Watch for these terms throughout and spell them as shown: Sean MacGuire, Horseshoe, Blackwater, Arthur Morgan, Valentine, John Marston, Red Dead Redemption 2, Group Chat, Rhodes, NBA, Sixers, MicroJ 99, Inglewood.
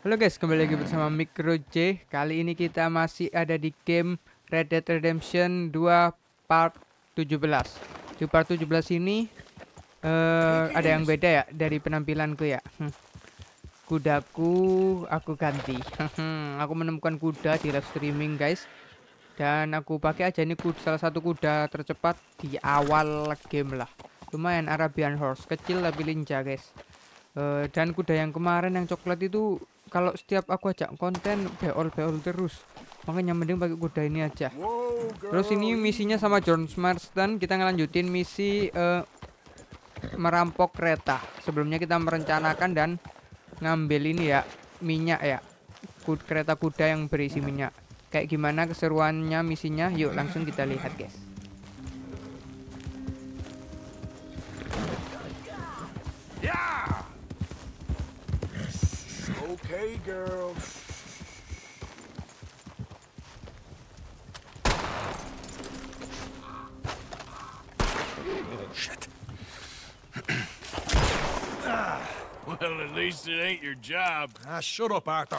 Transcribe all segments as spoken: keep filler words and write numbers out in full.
Halo guys, kembali lagi bersama MicroJ. Kali ini kita masih ada di game Red Dead Redemption dua part tujuh belas. Di part tujuh belas ini uh, ada yang beda ya dari penampilanku ya. Hmm. Kudaku aku ganti. Aku menemukan kuda di live streaming guys. Dan aku pakai aja ini kuda, salah satu kuda tercepat di awal game lah. Lumayan, Arabian horse, kecil tapi lincah guys. Uh, dan kuda yang kemarin yang coklat itu kalau setiap aku ajak konten beol-beol terus, makanya mending pakai kuda ini aja. Whoa, terus ini misinya sama John Marston, kita ngelanjutin misi uh, merampok kereta. Sebelumnya kita merencanakan dan ngambil ini ya, minyak ya, Kud, kereta kuda yang berisi minyak. Kayak gimana keseruannya misinya, yuk langsung kita lihat guys. Yeah. Okay, girl. Oh, shit. Well, at least it ain't your job. Ah, shut up, Arthur.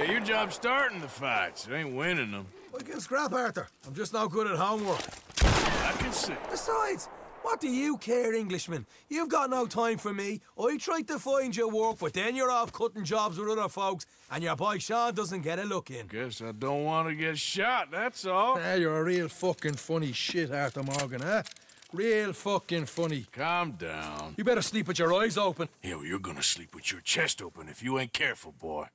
Yeah, your job's starting the fights. It ain't winning them. We can scrap, Arthur. I'm just not good at homework. I can see. Besides, what do you care, Englishman? You've got no time for me. I tried to find your work, but then you're off cutting jobs with other folks, and your boy Sean doesn't get a look in. Guess I don't want to get shot, that's all. Yeah, you're a real fucking funny shit, Arthur Morgan, huh? Real fucking funny. Calm down. You better sleep with your eyes open. Yeah, well, you're gonna sleep with your chest open if you ain't careful, boy.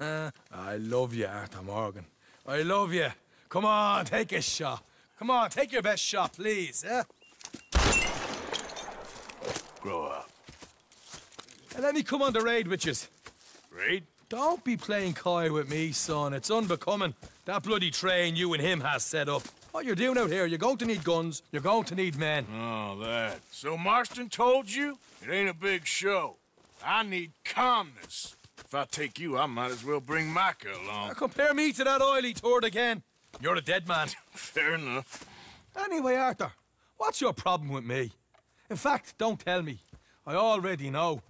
I love you, Arthur Morgan. I love you. Come on, take a shot. Come on, take your best shot, please, eh? Grow up. And let me come on the raid with you. Raid? Don't be playing coy with me, son. It's unbecoming. That bloody train you and him has set up. What you're doing out here, you're going to need guns, you're going to need men. Oh, that. So Marston told you? It ain't a big show. I need calmness. If I take you, I might as well bring Micah along. Now compare me to that oily turd again. You're a dead man. Fair enough. Anyway, Arthur, what's your problem with me? In fact, don't tell me. I already know.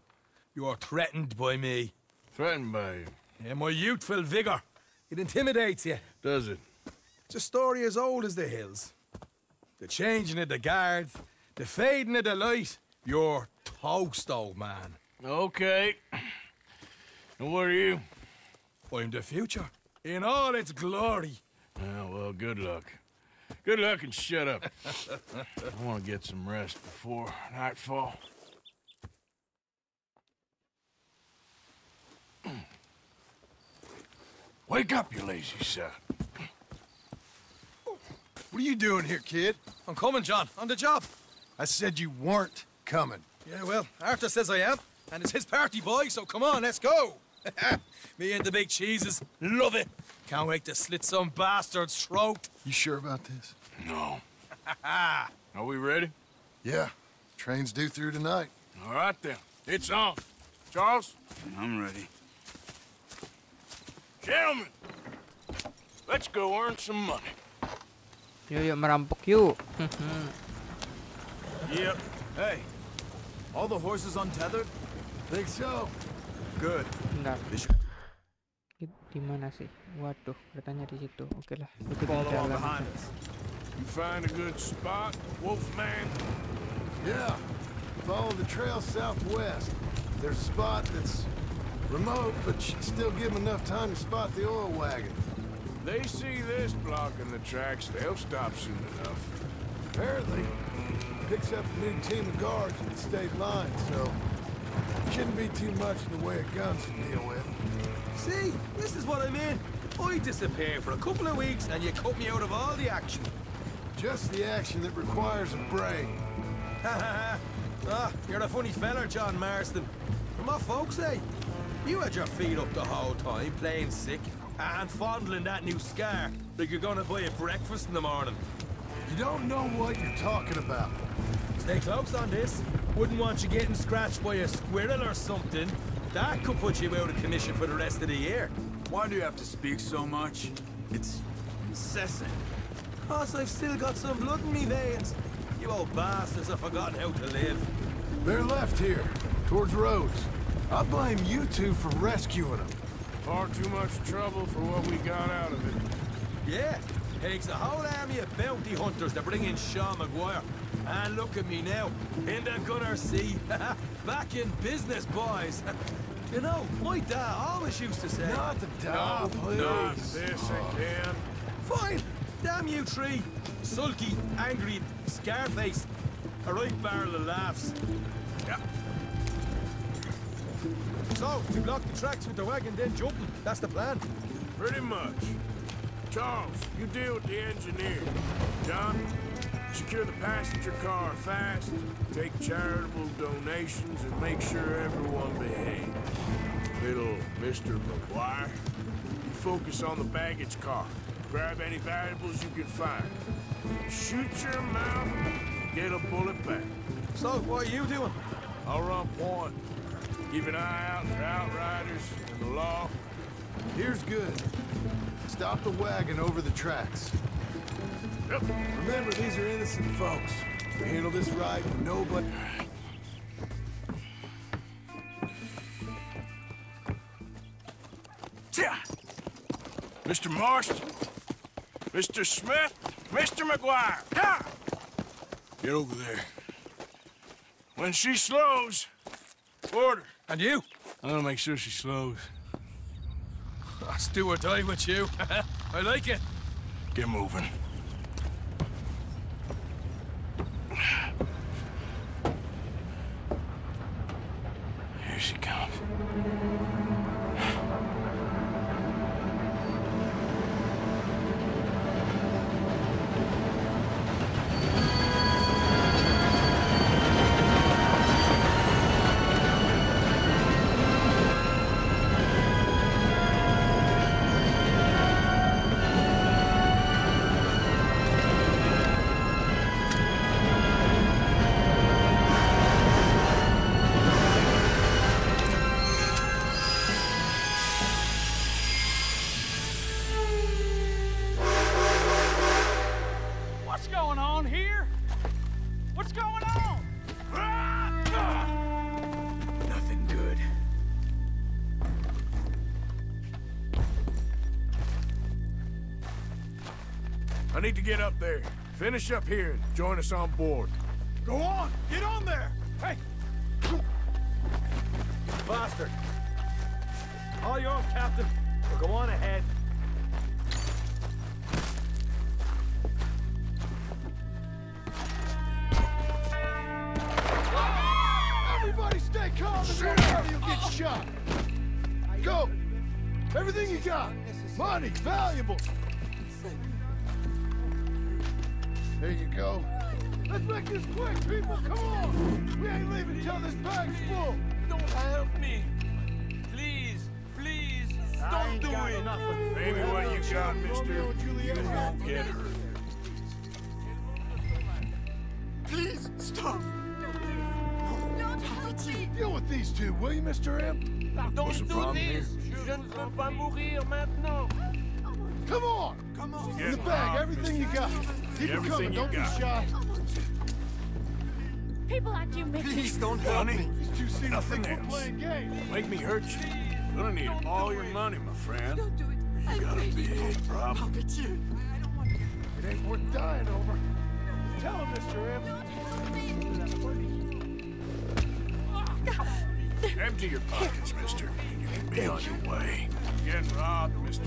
You are threatened by me. Threatened by you? Yeah, my youthful vigor. It intimidates you. Does it? It's a story as old as the hills. The changing of the guard, the fading of the light. You're toast, old man. Okay. And what are you? I'm the future. In all its glory. Yeah, well, good luck. Good luck and shut up. I want to get some rest before nightfall. Wake up, you lazy son. What are you doing here, kid? I'm coming, John. On the job. I said you weren't coming. Yeah, well, Arthur says I am, and it's his party, boy, so come on, let's go. Me and the big cheeses. Love it. Can't wait to slit some bastard's throat. You sure about this? No. Are we ready? Yeah. Train's due through tonight. All right, then. It's on. Charles? I'm ready. Gentlemen, let's go earn some money. Yo, yo, merampok you. Yep. Hey, all the horses untethered? Think so. Good. Nah. Di mana sih? Waduh, katanya di situ. Oke lah. You find a good spot, Wolfman? Yeah. Follow the trail southwest. There's a spot that's remote, but should still give them enough time to spot the oil wagon. They see this blocking the tracks, they'll stop soon enough. Apparently, it picks up a new team of guards at the state line, so it shouldn't be too much in the way of guns to deal with. See, this is what I mean. I disappear for a couple of weeks and you cut me out of all the action. Just the action that requires a brain. Ha ha ha. You're a funny feller, John Marston. From what folks say, you had your feet up the whole time, playing sick, and fondling that new scar like you're gonna buy a breakfast in the morning. You don't know what you're talking about. Stay close on this. Wouldn't want you getting scratched by a squirrel or something. That could put you out of commission for the rest of the year. Why do you have to speak so much? It's incessant. Because I've still got some blood in me veins. You old bastards have forgotten how to live. They're left here, towards Rhodes. I blame you two for rescuing them. Far too much trouble for what we got out of it. Yeah, it takes a whole army of bounty hunters to bring in Sean MacGuire. And look at me now, in the Gunner Sea. Back in business, boys. You know, my dad always used to say... Not the dad, no, please. Not this again. Fine. Damn you three. Sulky, angry, scarface. A right barrel of laughs. Yeah. So, you block the tracks with the wagon, then jumping. That's the plan. Pretty much. Charles, you deal with the engineer. John, secure the passenger car fast, take charitable donations, and make sure everyone behaves. Little Mister MacGuire, you focus on the baggage car. Grab any valuables you can find. Shoot your mouth, get a bullet back. So, what are you doing? I'll run point. Keep an eye out for outriders and the law. Here's good. Stop the wagon over the tracks. Yep. Remember, these are innocent folks. We handle this right, nobody... Mister Marston, Mister Smith, Mister MacGuire. Ha! Get over there. When she slows, order. And you? I'm gonna make sure she slows. Let's do or die with you. I like it. Get moving. Here she comes. I need to get up there. Finish up here and join us on board. Go on! Get on there! Hey! Bastard! All your own, Captain. We'll go on ahead. Everybody stay calm and whenever you get shot. Go! Everything you got. Money, valuables. There you go. Let's make this quick, people! Come on! We ain't leaving till this bag's full! Don't help me! Please! Please! Don't do it! Nothing. Maybe what you got, mister, you won't get her. Please, stop! Don't hurt me! Deal with these two, will you, Mister M? Don't do this! Je ne veux pas mourir maintenant! Come on! Come on! Get in the bag, out, everything mister. You got! Keep it coming, don't got. Be shy. People like you make Please don't help me. These two nothing else. Playing games. Don't make me hurt you. You're gonna need don't all your it. Money, my friend. Don't do it. You I got a big problem. It ain't worth dying over. No. Tell him, Mister M. Don't help me. Empty your pockets, mister, and you can be on your way. You're getting robbed, mister.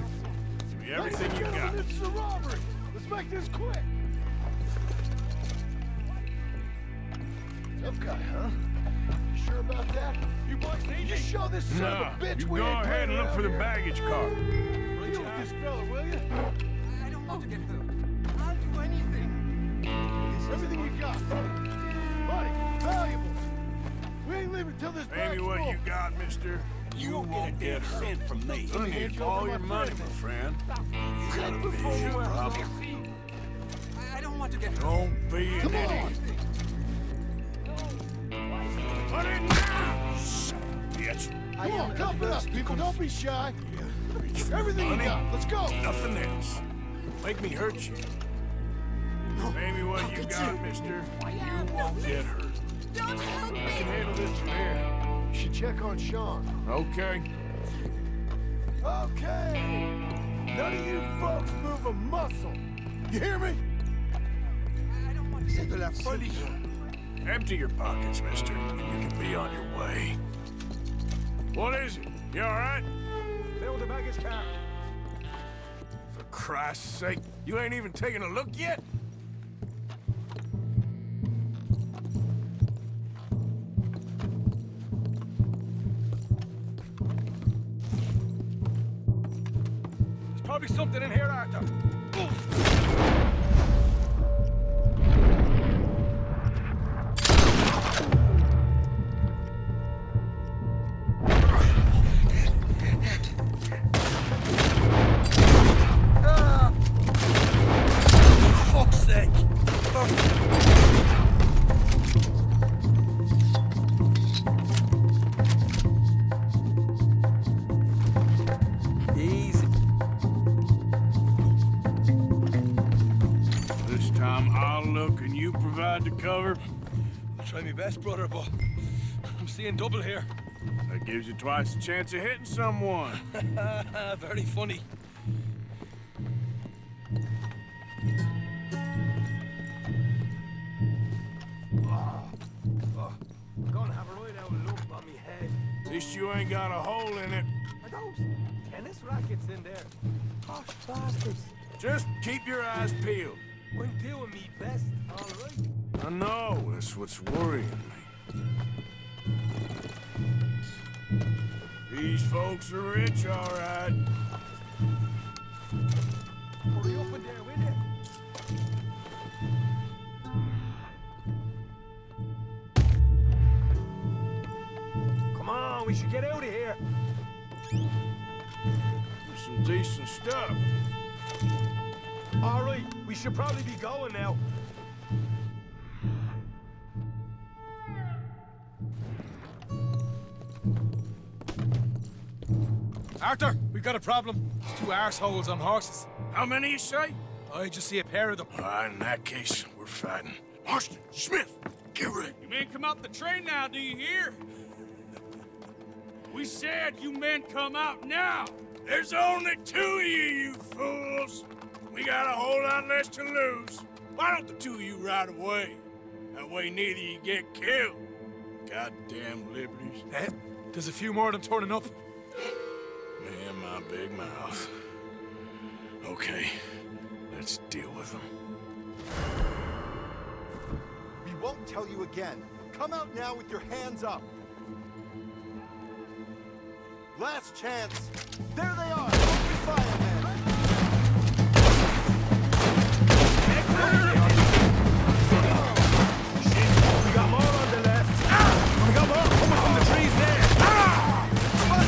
Give me everything you got. It's a robbery. Let's make this quick. Tough guy, huh? You sure about that? You boys need to show this son no, of a bitch we ain't. Go ahead and look for here. The baggage car. Deal with this fella, will you? I don't want oh. to get them. I'll do anything. Everything you got. Money, valuables. We ain't leaving till this bag's full. Maybe what you got, mister. You, you won't get a cent from me. You need all your money, my friend. You gotta be your problem. I don't want to get... Don't be an idiot. Put it now! Shit, bitch. Come on, cuff it up, people. Don't be shy. Everything you got. Let's go. Nothing else. Make me hurt you. Maybe what you got, mister. You won't get hurt. Don't help me. I can handle this from here. You should check on Sean. Okay. Okay! None of you folks move a muscle! You hear me? I don't want to say that I'm funny. Empty your pockets, mister, and you can be on your way. What is it? You alright? Fill the baggage cap. For Christ's sake, you ain't even taking a look yet? There'll be something in here, Arthur. Best, brother, but I'm seeing double here. That gives you twice the chance of hitting someone. Very funny. Oh, oh. I'm gonna have a right out of lump on me head. At least you ain't got a hole in it. Are those tennis rackets in there? Gosh, bastards. Just keep your eyes peeled. I'm doing me best, all right? I know, that's what's worrying me. These folks are rich, all right. Hurry up in there, will you? Come on, we should get out of here. There's some decent stuff. All right, we should probably be going now. Arthur, we've got a problem. There's two arseholes on horses. How many, you say? I just see a pair of them. All right, in that case, we're fighting. Marston, Smith, get ready. You men come out the train now, do you hear? We said you men come out now. There's only two of you, you fools. We got a whole lot less to lose. Why don't the two of you ride away? That way neither of you get killed. Goddamn liberties. Eh? There's a few more of them turning up. Man, my big mouth. Okay, let's deal with them. We won't tell you again. Come out now with your hands up. Last chance. There they are. Open fire, man. Oh, shit, we got more on the left. Ah! We got more coming from the trees there. Ah! Come on,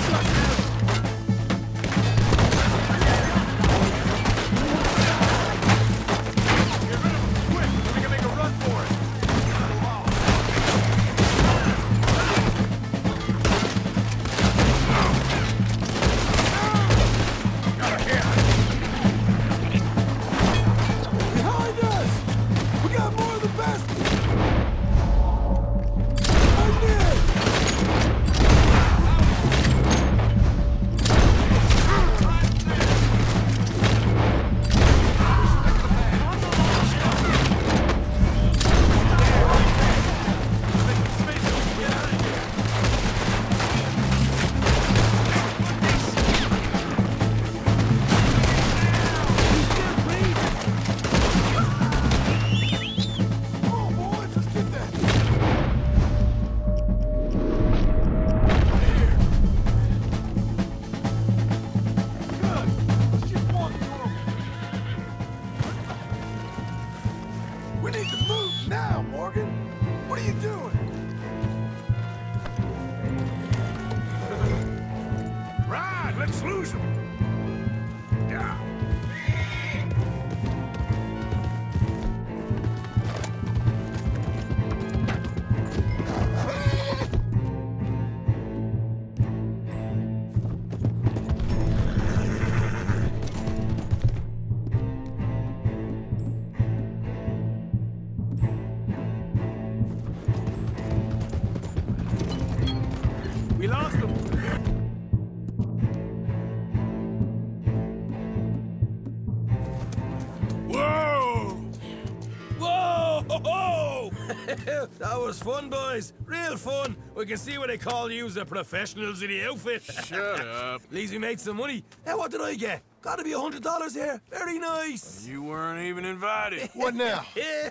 That was fun, boys. Real fun. We can see what they call you as the professionals in the outfit. Shut up. At least we made some money. Now, what did I get? Gotta be a hundred dollars here. Very nice. You weren't even invited. What now?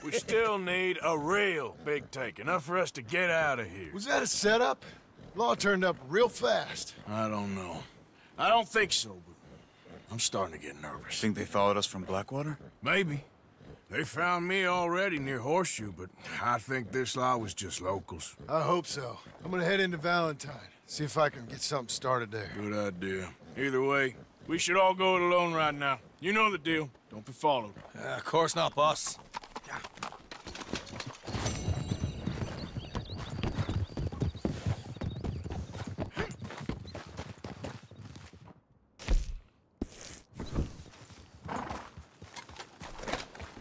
We still need a real big take. Enough for us to get out of here. Was that a setup? Law turned up real fast. I don't know. I don't think so, but I'm starting to get nervous. Think they followed us from Blackwater? Maybe. They found me already near Horseshoe, but I think this lot was just locals. I hope so. I'm gonna head into Valentine, see if I can get something started there. Good idea. Either way, we should all go it alone right now. You know the deal. Don't be followed. Uh, of course not, boss. Yeah.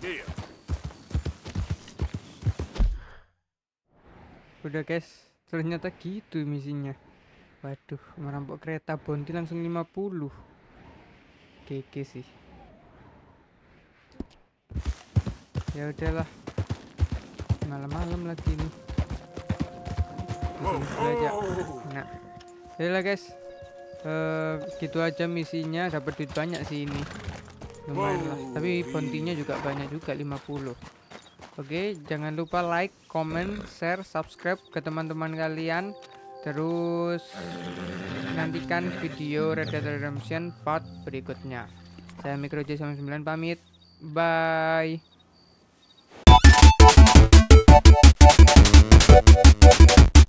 Yeah. Udah guys, ternyata gitu misinya. Waduh, merampok kereta bonti langsung lima puluh. Keke sih. Ya udahlah. Malam-malam lagi ini. Wow. Nah. Yaudah guys. Uh, gitu aja misinya, dapat duit banyak sih ini. Lumayan lah. Tapi bontinya juga banyak juga, lima puluh. Oke, jangan lupa like, comment, share, subscribe ke teman-teman kalian. Terus nantikan video Red Dead Redemption part berikutnya. Saya MicroJ sembilan puluh sembilan pamit. Bye.